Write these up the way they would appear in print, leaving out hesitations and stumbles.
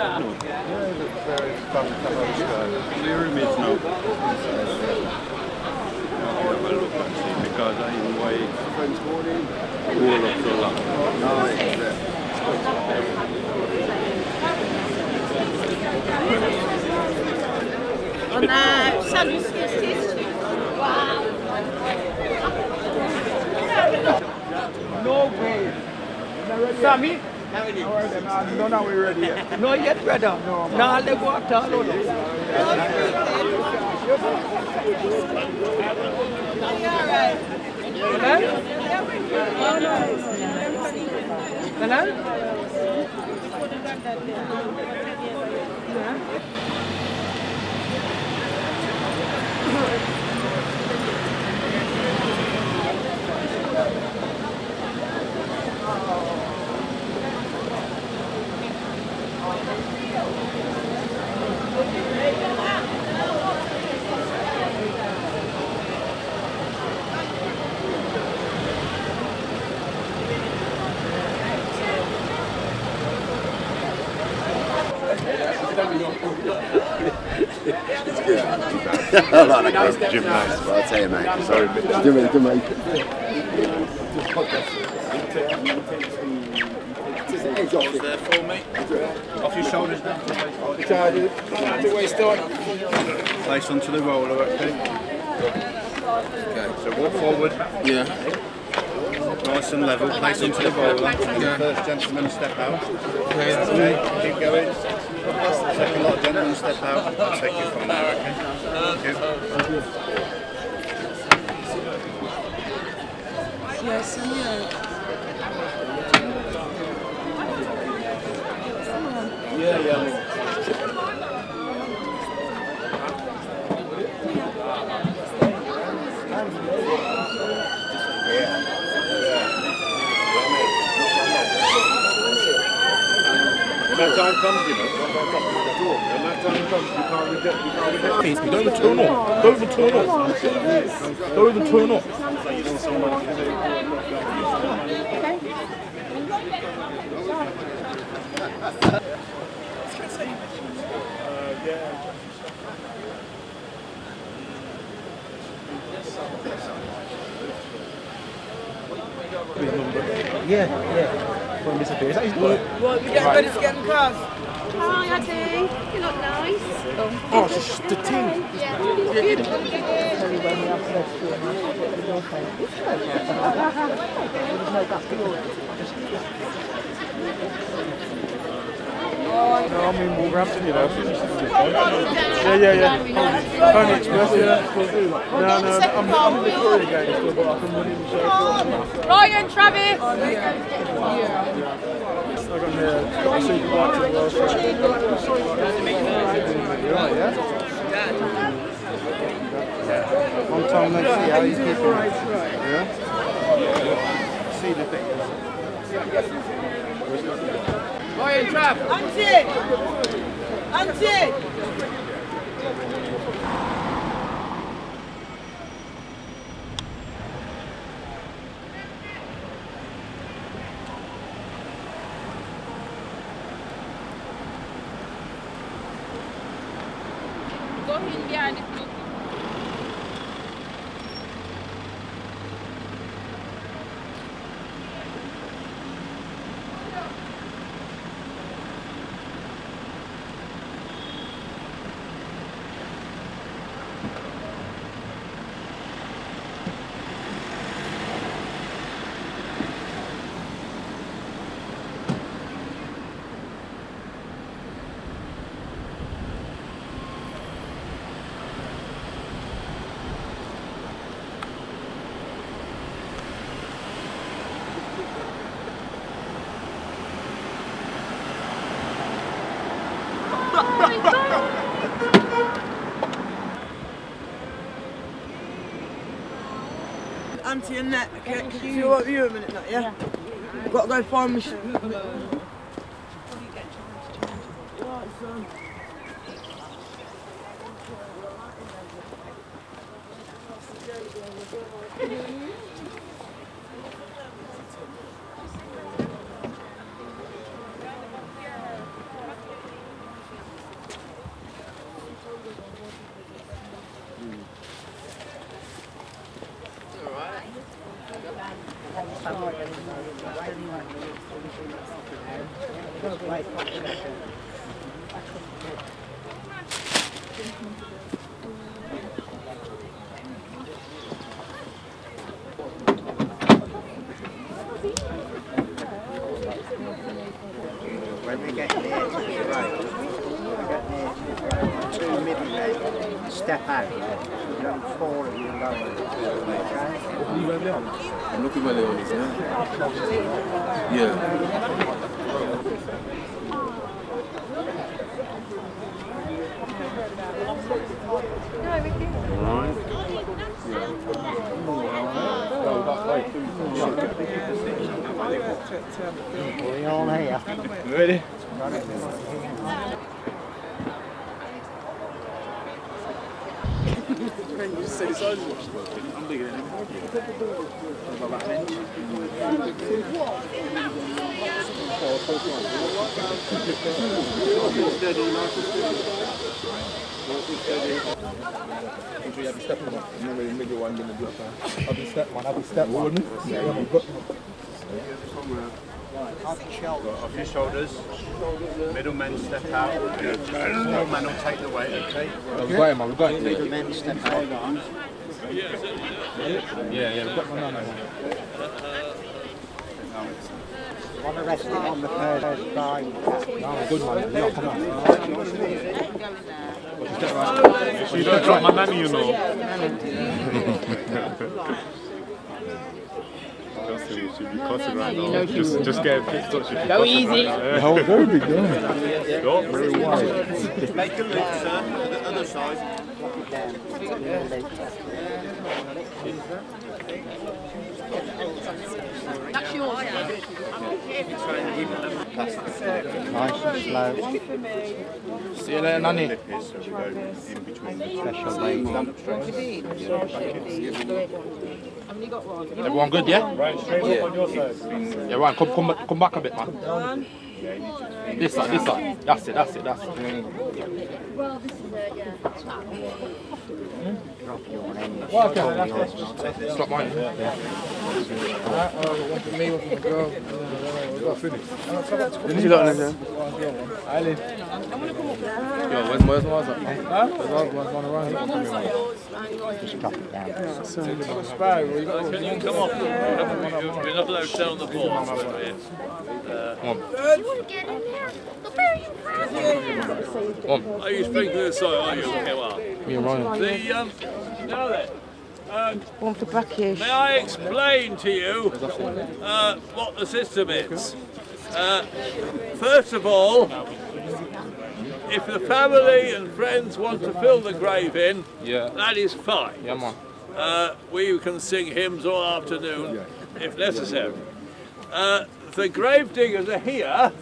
I like that gym nice, but I'll tell you, mate. Sorry, but Jamaica. Off your shoulders now. Place onto the roller, okay? Okay, so walk forward. Yeah. Nice and level. Place onto the roller. First gentleman, step out. Okay, keep going. Second lot of gentlemen, step out. I'll take you from there, okay? Thank you. Yes, yeah. Yeah, yeah. Yeah. When that time comes, you know, when that time comes, you can't reject. Please, don't even turn off. Don't even turn off. Don't even turn off. Yeah. Disappears. Well, we get ready to get across. Hi, Eddie. You look nice. Oh, it's just the team. Yeah. No, I'm in Wolverhampton, you know. Yeah. Pony Express, yeah. No, I'm in Victoria again, but I can run in the show. Ryan, Travis! Yeah. I got a super bike to the world. You're right, yeah? Long time no see how these people are. Yeah? See the thing. Ryan, Trav! Auntie! Auntie and Net, okay, can you walk you a minute, not yeah? I've got to go find me. When we get near to the road, two middlemen step out. Not four of you alone. Okay? I'm looking where Leo is, yeah? We all here. Ready? You said it's over. I'm bigger than him. About that inch. Off your shoulders, middle men step out, small man will take the weight, okay? We've got him, we've got him. Middle men step out. Yeah, we've got him on that. Want to rest him on the first line? No, good man, no, come on. You don't drop my mammy, you know. Just get picked up. Go easy. How old be going? Got very wide. Make a loop, sir, to the other side. That's yours. Nice and slow. See you later, Nanny. Special legs. Everyone good, yeah? Right, straight up on your side. Yeah, Ryan, come back a bit, man. This side. That's it. Well, this is it, yeah. Drop your name. Stop mine. One for me, one for the girl. We've got to finish. You got it, I live. Yo, where's my eyes up? Just drop it down. Come off. We're not allowed to sit on the board. You wouldn't get in there. The very impressive. Are you speaking to the side? Are you? Okay, well. You're right. Now then. May I explain to you what the system is? First of all, if the family and friends want to fill the grave in, that is fine. We can sing hymns all afternoon if necessary. The grave diggers are here.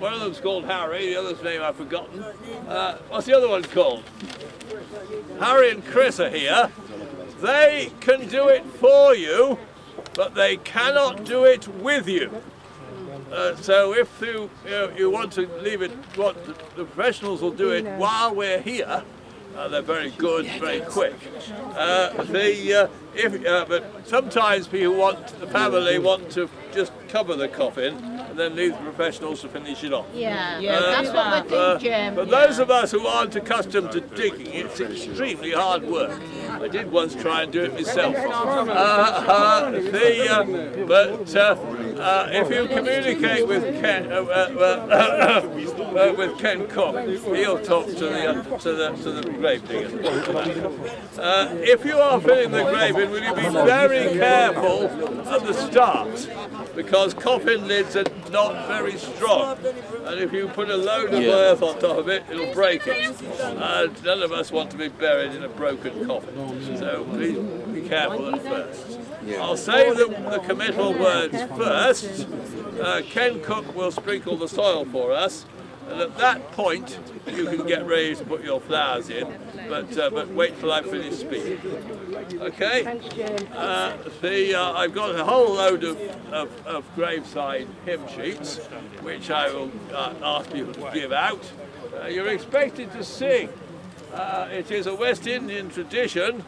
One of them's called Harry, the other's name I've forgotten. What's the other one called? Harry and Chris are here. They can do it for you, but they cannot do it with you. So if you want to leave it, the professionals will do it while we're here. They're very good, very quick. But sometimes people want to just cover the coffin and then leave the professionals to finish it off. That's what we're doing, Jim. But those of us who aren't accustomed to digging, it's extremely hard work. I did once try and do it myself. If you communicate with Ken Cox, he'll talk to the grave digger. If you are filling the grave in, will you be very careful at the start, because coffin lids are not very strong, and if you put a load of earth on top of it, it'll break it. None of us want to be buried in a broken coffin, so please be careful at first. I'll say the committal words first. Ken Cook will sprinkle the soil for us, and at that point you can get ready to put your flowers in, but wait till I finish speaking. Okay? I've got a whole load of graveside hymn sheets, which I will ask people to give out. You're expected to sing. It is a West Indian tradition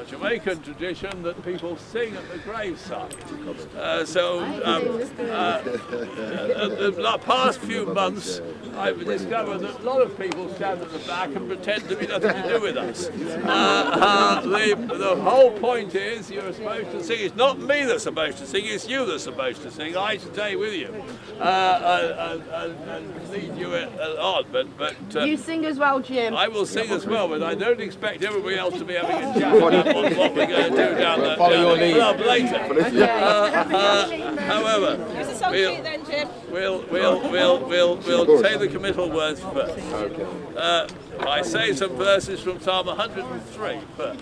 a Jamaican tradition that people sing at the graveside. The past few months, I've discovered that a lot of people stand at the back and pretend to be nothing to do with us. The whole point is you're supposed to sing. It's not me that's supposed to sing, it's you that's supposed to sing. I stay with you and lead you at odd. But you sing as well, Jim. I will sing as well, but I don't expect everybody else to be having a chat about what we're going to do down the club later. Okay. However, is the song cute then, Jim? We'll say the committal words first. Okay. I say some verses from Psalm 103 first.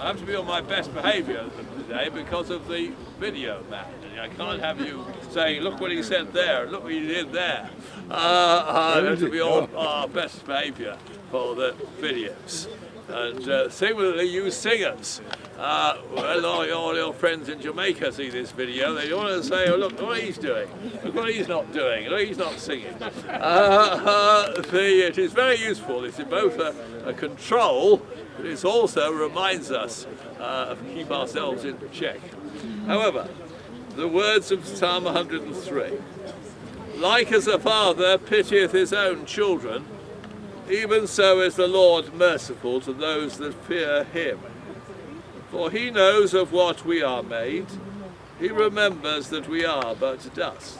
I have to be on my best behaviour today because of the video, man. I can't have you saying, look what he said there, look what he did there. I have to be on our best behaviour for the videos. And similarly, you singers, when all your friends in Jamaica see this video, they want to say, oh, look what he's doing, look what he's not doing, look he's not singing. It is very useful. It's both a control, but it also reminds us to keep ourselves in check. However, the words of Psalm 103, like as a father pitieth his own children, even so is the Lord merciful to those that fear him. For he knows of what we are made. He remembers that we are but dust.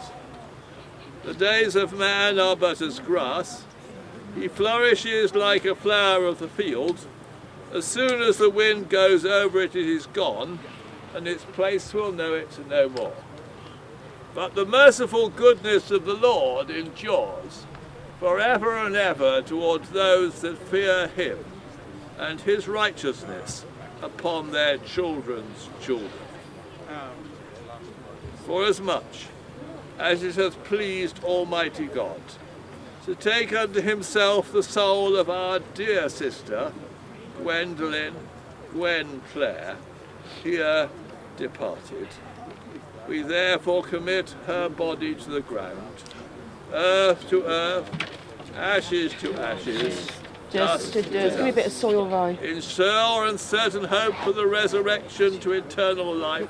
The days of man are but as grass. He flourishes like a flower of the field. As soon as the wind goes over it, it is gone, and its place will know it no more. But the merciful goodness of the Lord endures forever and ever towards those that fear him, and his righteousness upon their children's children. For as much as it hath pleased Almighty God to take unto himself the soul of our dear sister, Gwendolyn, Gwen Clare, here departed, we therefore commit her body to the ground, earth to earth, ashes to ashes, dust to dust. Give me a bit of soil, Ryan. In sure and certain hope for the resurrection to eternal life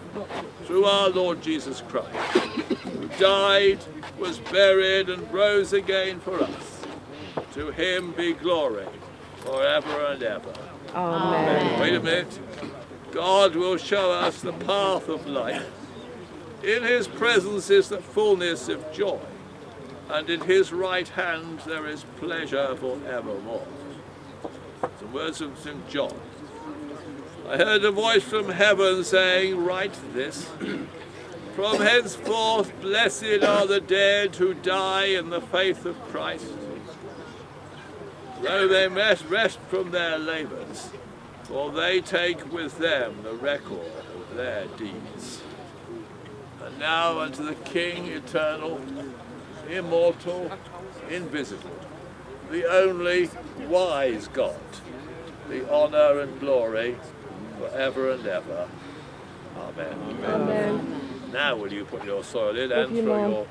through our Lord Jesus Christ, who died, was buried, and rose again for us. To him be glory forever and ever. Amen. Wait a minute. God will show us the path of life. In his presence is the fullness of joy, and in his right hand there is pleasure for evermore. The words of St. John. I heard a voice from heaven saying, write this. From henceforth blessed are the dead who die in the faith of Christ. Though they must rest from their labours, for they take with them the record of their deeds. And now unto the King eternal, immortal, invisible, the only wise God, the honour and glory forever and ever. Amen. Amen. Amen. Now will you put your soil in and throw your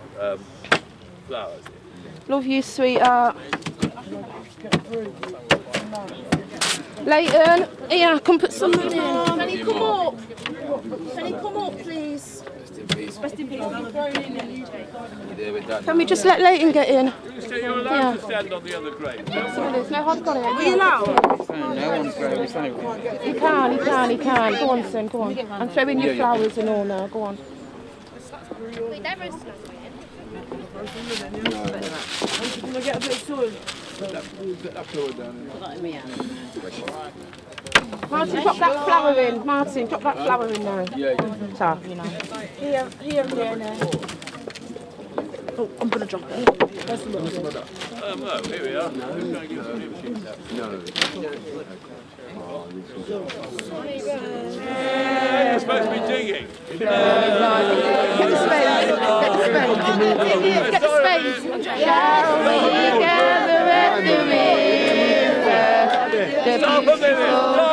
flowers in. Love you, sweetheart. Leighton, here, come put some in. Can he come up? Can he come up, please? Can we just let Leighton get in? You're allowed to stand on the other grave. No, I've got it. Are you allowed? No one's grave. He can. Go on, son, go on. I'm throwing you flowers and all now, go on. Wait, they're roasting us. Can I get a bit of soil? Put that flower down. Put that in my hand. Martin, drop that flower in. Martin, drop that flower in now. Yeah. Here, now. Oh, I'm going to drop it. Oh, here we are. You're supposed to be digging. Get the spades. Shall we gather at the river? Stop a minute.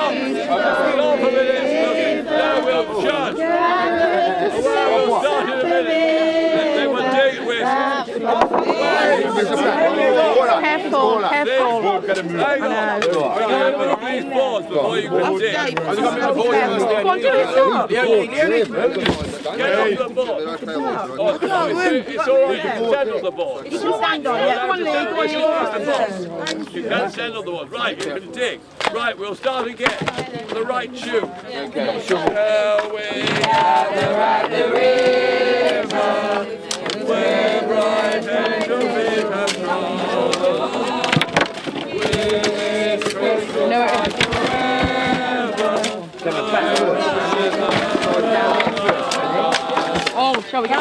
Now we'll judge. We'll start in a minute. They will dig with. Careful. to move. I know. Please pause before you can see. Come on, do it, stop. Get off the board. It's all right, you can stand on the board. You can stand on it. Come on, Lee. You can stand on the board. Right, you're going to dig. Right, we'll start again. The right shoe. Okay, sure. We're at the river. We're bright and big and strong. We're special like forever. Oh, shall we go?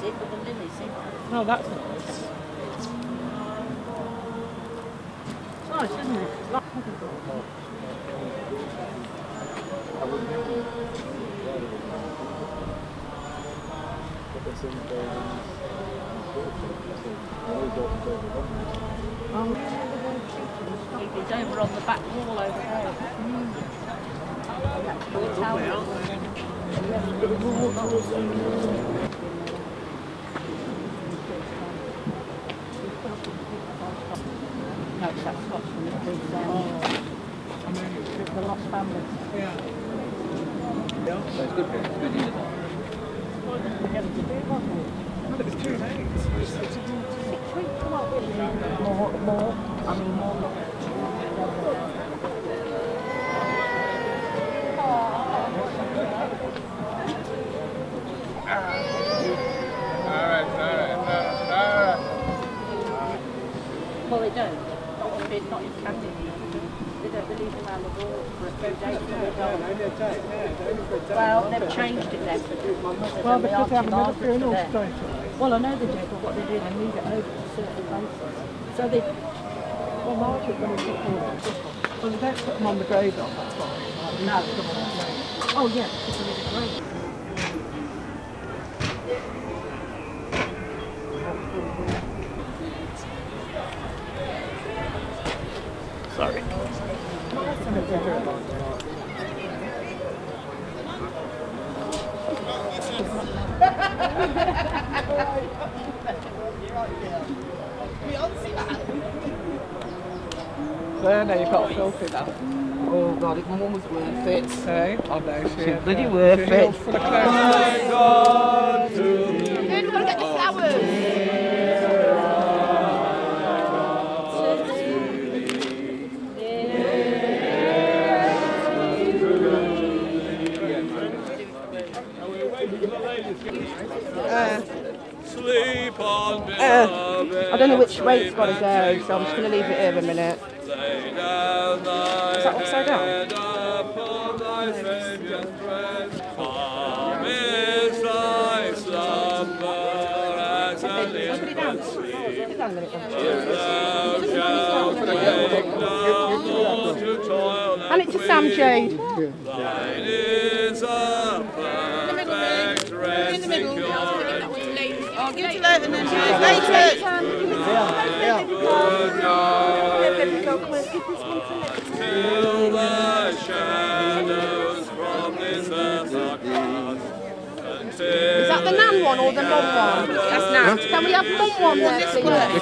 music, but lovely music. Oh, that's nice. It's nice, isn't it? It's like it's over on the back wall over there. That's the tower. No, it's that Scots from the police there. Oh. The lost family. Yeah. So it's good here. It's good here. No, but it's 2 days. 6 weeks. Come on, William. More. I mean, more. All right. Well, they don't. Not in Canada. They don't believe in our law for a few days. Well, they've changed it then. Well, because they have another funeral straight away. Well, I know they do, but what they do, they move it over to certain places. So they... Well, Martin, when they put them, well, they don't put them on the grave, though, that's why. No. Oh, yeah, because there is a grave. Sorry. There, now you've got a filthy now. Oh God, if my mum was worth it. Hey, I know she's bloody worth it. Oh my God, who's gonna get the flowers? I don't know which way it's got to go, so I'm just going to leave it here a minute. Is that upside down? And it's a Sam-Jade. Leighton and till the shadows from this earth are cast. Is that the nan one or the mum one? That's nan. Huh? Can we have mum one there? This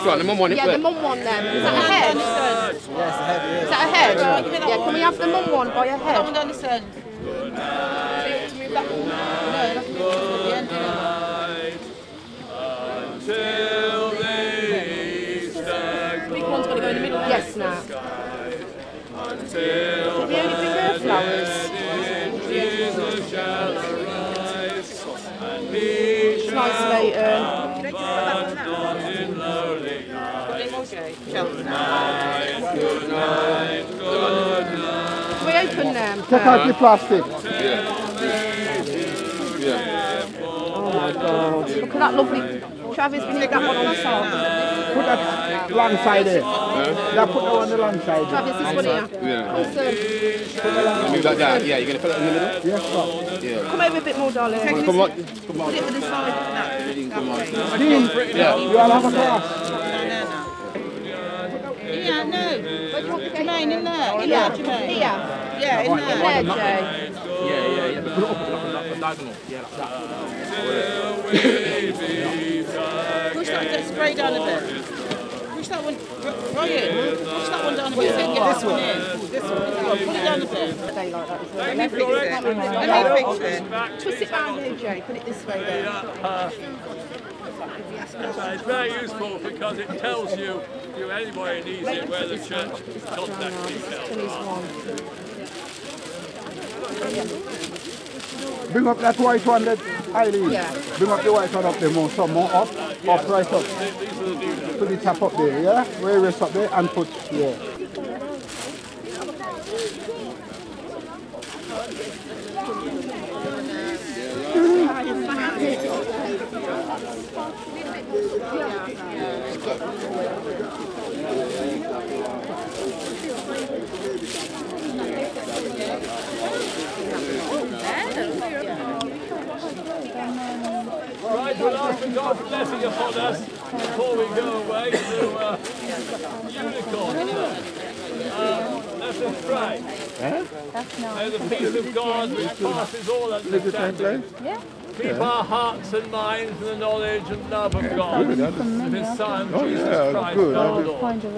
one, the mum one. Yeah, the mum one there. Is that a head? Yes, a head. Is that a head? Yeah, can we have the mum one by a head? Someone down the sun. Yes, now. Have you only been flowers? It's nice later. We open them. Check out the plastic. Yeah. Oh my God. Look at that lovely. Travis, we need that one on the side. Put that alongside there. Yeah, put that on the alongside. Travis, this one here. Yeah. Also, move that down. Yeah, you're going to put it in the middle? Yeah. Come over a bit more, darling. Come on. Come on. Put it with the side. Come on. Yeah. You all have a glass. Yeah, no. But you want to remain in there. Yeah, in there. There, Jay. Yeah. Put it up, diagonal. Yeah, like that. Push that spray down a bit. Push that one, Ryan. Push that one down a bit. Yeah. This one. This one. Pull it down a bit. They like that as well. Let me fix it. Twist it round here, Jay. Put it this way there. It's very useful because it tells you, anywhere in Egypt where the church contact details are. Bring up that white one that I leave. Yeah. Bring up the white one up there more, so more up, up, right up. Put the tap up there, yeah? Where rest up there and put, yeah. Right, we'll ask for God's blessing upon us before we go away to Unicorn. Let us pray. May the peace of God, which passes all understanding, keep our hearts and minds in the knowledge and love of God, and His Son, Jesus Christ, our Lord, the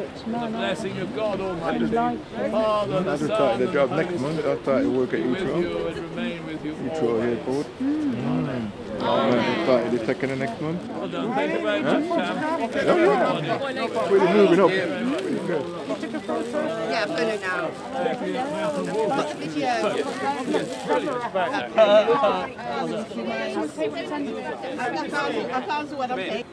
blessing of God Almighty, Father, the Son, and the Holy Spirit, be with you and remain with you always. Amen. Started the second and next month. Well done, thank you very much, Sam. We're moving up. Yeah, I'm going to now. What's the video? Yes, brilliant. Back there. I can't see what I'm saying.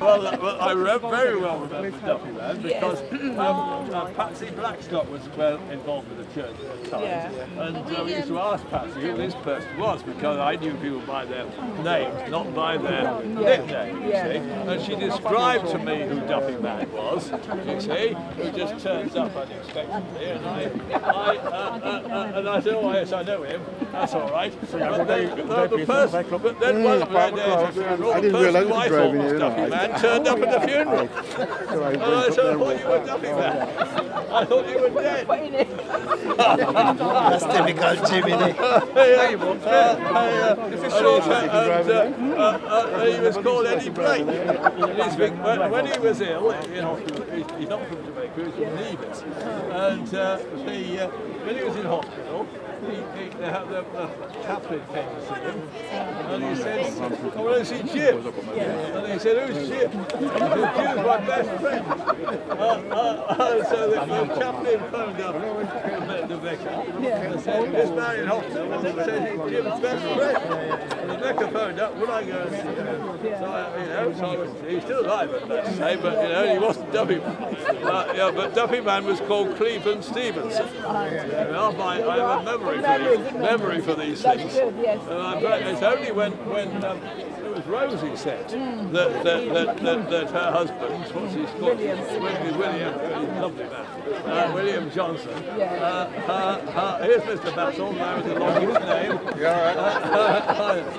Well, I read very well with Duffy Man because Patsy Blackstock was well involved with the church at the time, and we used to ask Patsy who this person was because I knew people by their names, not by their nickname, you see. And she described to me who Duffy Man was, you see, who just turns up unexpectedly, and I said, oh yes, I know him, that's all right. But then one of my days, the person who I thought was Duffy Man turned up at the funeral. And I said, I thought you were Duffy Man. I thought you were dead. That's difficult, Jimmy. He was called Eddie Blake. When he was ill, he's not from Jamaica, he's from Nevis. And when he was in hospital, the chaplain came to see him, and he said, I want to see Jim. And he said, who's Jim? And he said, Jim's my best friend. So the chaplain phoned up De Becker and said, this man in hospital, and he said, he's Jim's best friend. And De Becker phoned up, would I go and see him? So he was still alive at that day, but he wasn't Duffy Man. But Duffy Man was called Cleveland Stevenson. I remember. Memory for these things. It's only when it was Rosie said that her husband, what's his called? William Johnson. Here's Mr. Battle, that was the longest name.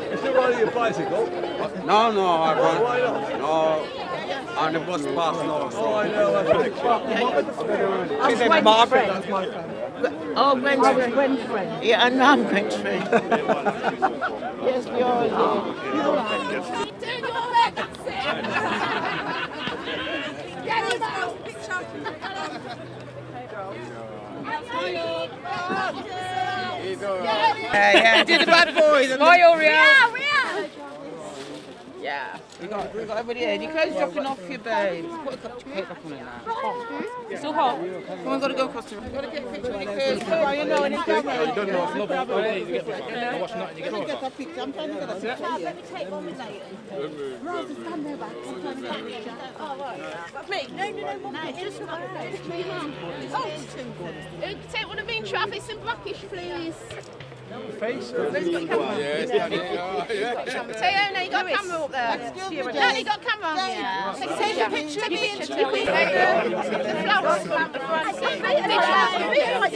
You're still riding your bicycle? No, I won't. Why not? No. And it was past last. Oh, I know. She said Margaret. That's my friend. Oh, Gwen's friend. Yeah, and I'm Gwen's friend. Yes, we all do. Turn your leg upset. Get him out. Picture up. Hey, girl. Yeah, do the bad boys. Oh, we are. Yeah, we got everybody in. Your clothes dropping off your babe. Put a cup of chocolate back on it now. It's all hot. Come on, gotta go across the room. Gotta get a picture of your clothes. You know, and it's I'm trying to get a picture. Let me take one with Leighton. Rosie, stand there back. I'm trying to get a picture. Oh, right. Me? No. No, just one. Oh, take one of me and Travis and Blackish, please. Face? Well, you got a camera up there. You got a camera. Take a picture of me and Chippy. The flowers around the front. I might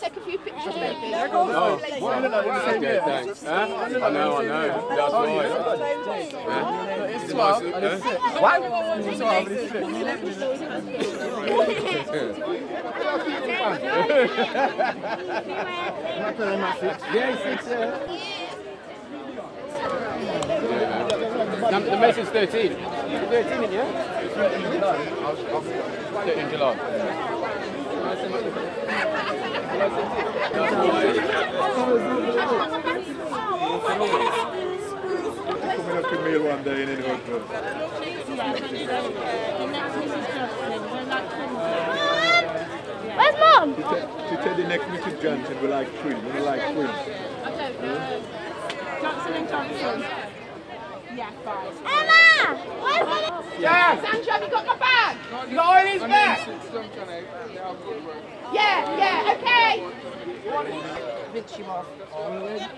take a few pictures maybe. I know. That's right. It's nice. Wow. Yes, it's the message is 13. 13, yeah? 13 July. Coming up to meal one day in England. Where's Mum? She said the next Mrs. Johnson will like twins. I don't know. Johnson and Johnson. Yeah, fine. Emma! Where's Mum? Yeah! Sandra, have you got my bag? You got all in his bag? Yeah, okay. convince you of. Go to the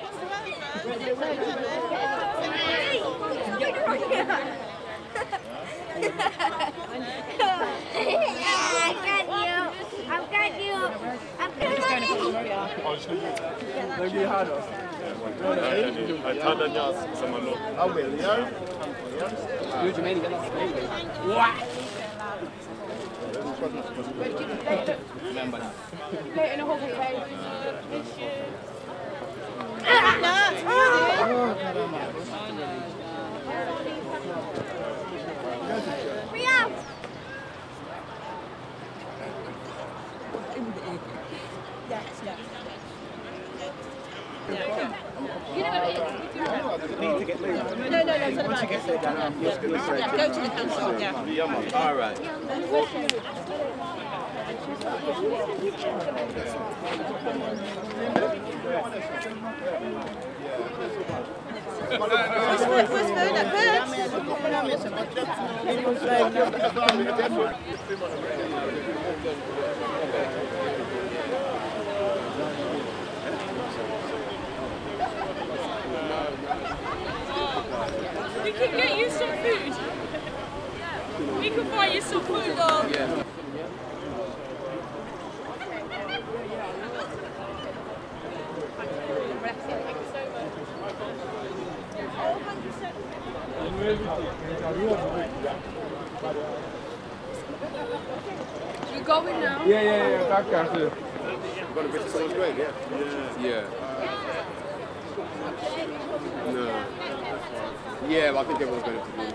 council, yeah. All right. We can get you some food. We can buy you some food, love. Yeah. You're going now? Yeah. Back after. Got a bit of someone's grave, yeah? Yeah. No. Yeah, but I think everyone's going to do it.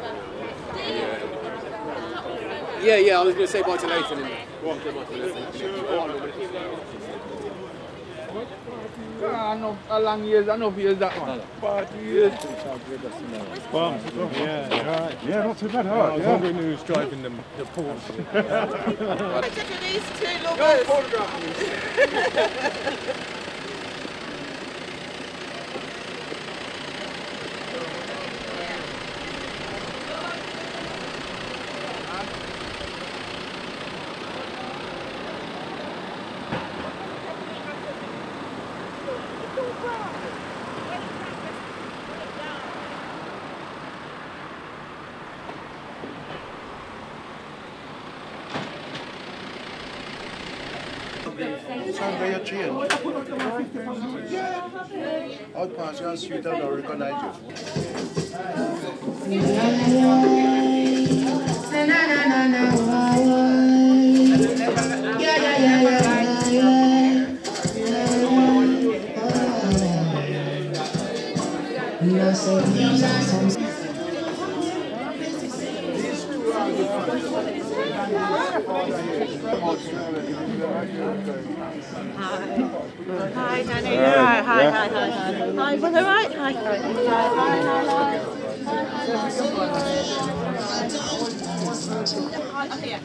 Yeah, I was going to say bye to Nathan. How long years, that one? 5 years. Well, yeah, right. Yeah, not too bad, hard. I was wondering who was driving the Porsche. I took these two lovers. Photograph. You don't recognize you. Hi, Danny. Hi. Well, all right. Hi. All right. Hi. Yeah. You're right. She's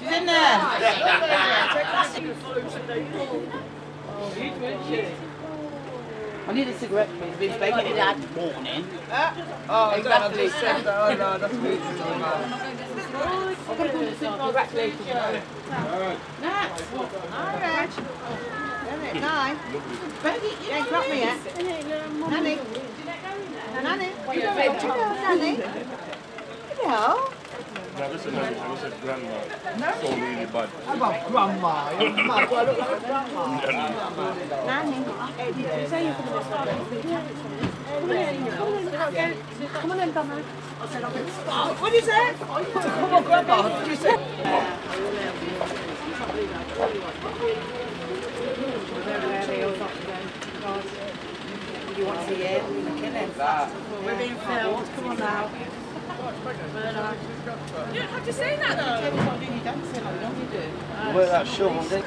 in there. I need a cigarette, please. Been begging it out morning. Oh, exactly. Oh no, that's me. I've got to put this in. Congratulations. All right. No. You ain't got me yet. Nanny. Nanny. Hello. That was a grandma. No. So really bad. Grandma. Nanny. Did you say you could have come on then, Grandma. I said I'm going to start. What did you say? Come on, Grandma. What did you say? You want to see it? We're being filmed. Come on now. You don't have to say that though. You dancing, I know you do. Wear that short one, Dick.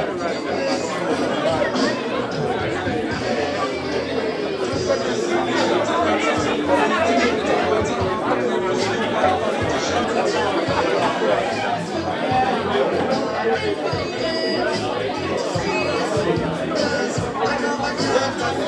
Come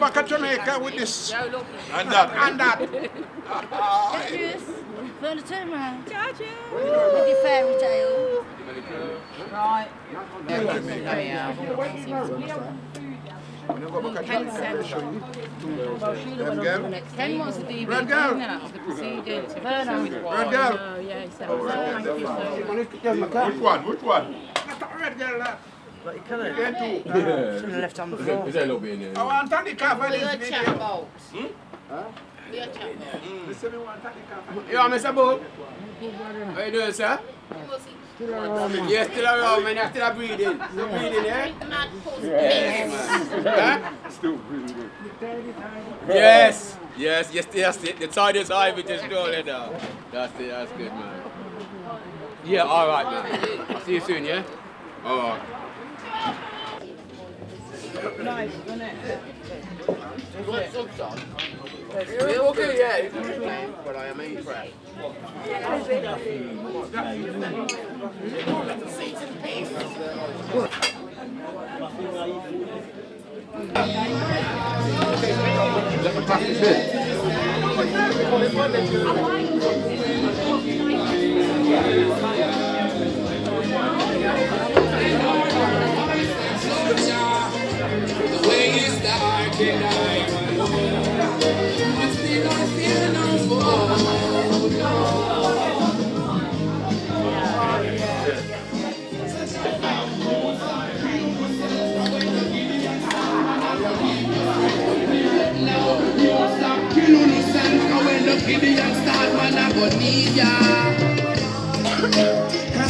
back to Jamaica with this and that and that. Burn the turn round. Charge you! With your fairy tale. Right. Ken wants a DVD now of the proceedings. Burn on with one. Red girl. Oh, yeah, he said. Which one? Which one? That's not a red girl, that. But you can't. You can't do. Shouldn't have left on the floor. There's a little bit in there. Oh, I'm telling you, can't find this video. You're a chatbot. Huh? Yeah, Mr. Bo. How you doing, sir? Yes, still around, man. I'm still breathing. Still breathing, eh? Yes. Still breathing. Yes. Yes, yes, the tide is high, we just roll it down. That's it, that's good, man. Yeah, all right, man. I'll see you soon, yeah? All right. Nice, isn't it? What's up, yeah, okay, yeah. But I am eating fresh. The way is dark and I know. I'm still not feeling on for cause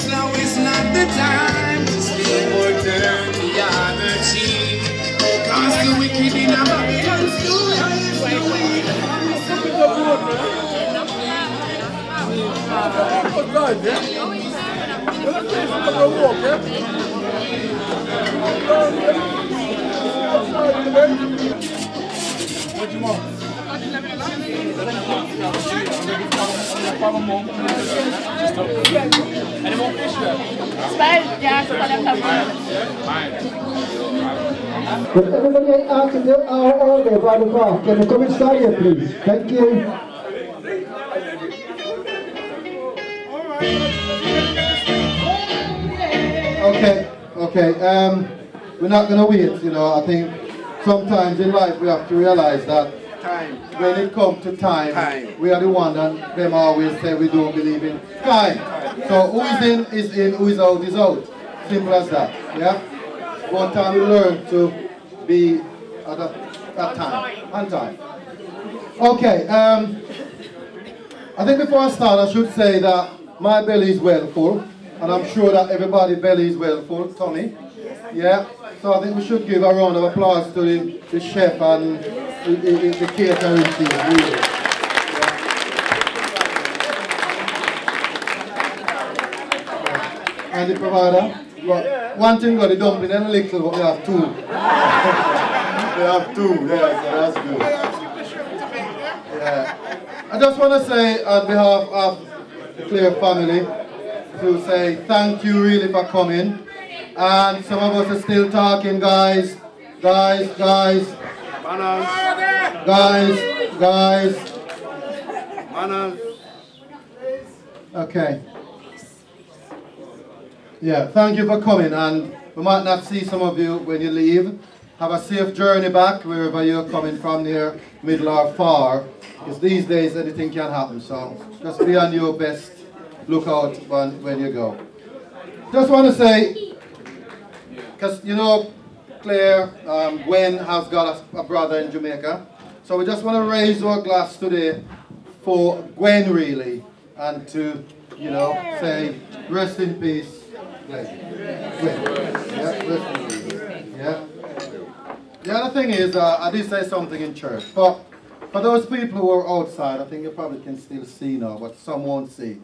now it's not the time to steal or turn the other cheek. Cause the wicked in our hands do what you want? Any more fish there? Would everybody out to do our order by the bar? Can you come inside here, please? Thank you. Okay, okay, we're not going to wait, you know, I think sometimes in life we have to realise that time. When it comes to time, we are the one that them always say we don't believe in time. So who is in is in, who is out is out. Simple as that, yeah? One time we learn to be at time, on time. Okay, I think before I start I should say that my belly is well full, and I'm sure that everybody's belly is well full, Tommy. Yeah, so I think we should give a round of applause to the chef and the catering team. Yeah. And the provider. But one thing got the dumpling and a little, but they have two. They have two, yeah, so that's good. Yeah. I just want to say on behalf of the Clare family to say thank you really for coming, and some of us are still talking, guys. Okay, yeah, thank you for coming, and we might not see some of you when you leave. Have a safe journey back wherever you're coming from, near, middle or far. Because these days anything can happen, so just be on your best look out when you go. Just want to say, because you know Claire, Gwen has got a brother in Jamaica, so we just want to raise our glass today for Gwen really, and to, you know, say rest in peace, Gwen. Yeah, rest in peace. Yeah. The other thing is, I did say something in church, but for those people who are outside, I think you probably can still see now, but some won't see.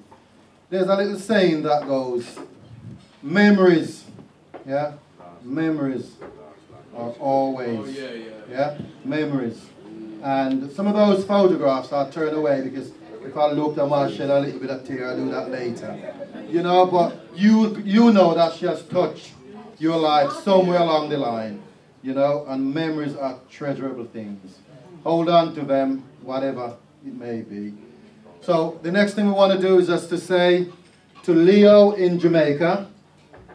There's a little saying that goes, memories, yeah, memories are always, yeah, memories. And some of those photographs I turned away because if I looked, I might shed a little bit of tear. I'll do that later, you know. But you know that she has touched your life somewhere along the line, you know. And memories are treasurable things. Hold on to them, whatever it may be. So the next thing we want to do is just to say to Leo in Jamaica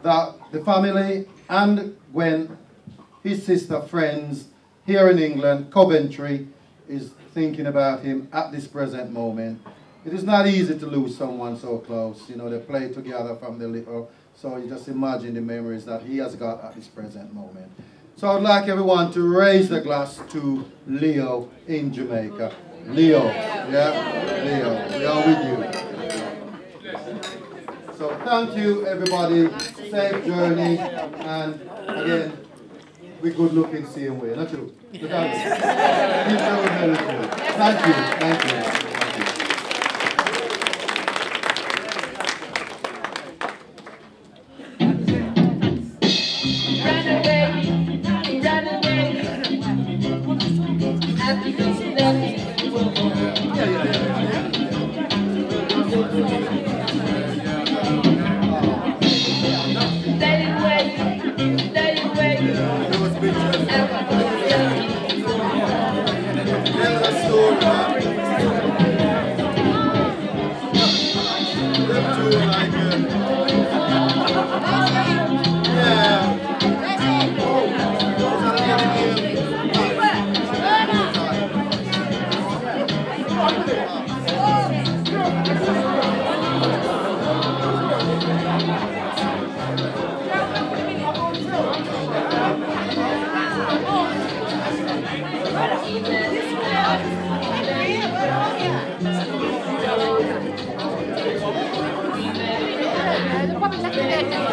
that the family and Gwen, his sister, friends here in England, Coventry, is thinking about him at this present moment. It is not easy to lose someone so close. You know, they play together from the little, so you just imagine the memories that he has got at this present moment. So I'd like everyone to raise the glass to Leo in Jamaica. Leo, yeah? Leo, we are with you. So thank you, everybody. Safe journey. And again, we're good looking, seeing way. Not you. Look out. Thank you. Thank you. Thank you.